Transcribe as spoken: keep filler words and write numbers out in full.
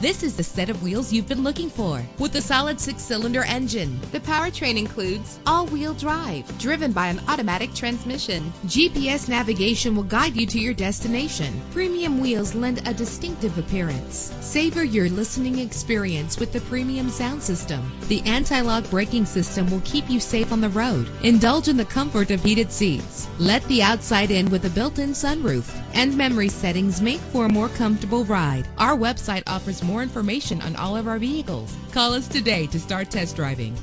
This is the set of wheels you've been looking for with a solid six-cylinder engine. The powertrain includes all-wheel drive, driven by an automatic transmission. G P S navigation will guide you to your destination. Premium wheels lend a distinctive appearance. Savor your listening experience with the premium sound system. The anti-lock braking system will keep you safe on the road. Indulge in the comfort of heated seats. Let the outside in with a built-in sunroof. And memory settings make for a more comfortable ride. Our website offers more information on all of our vehicles. Call us today to start test driving.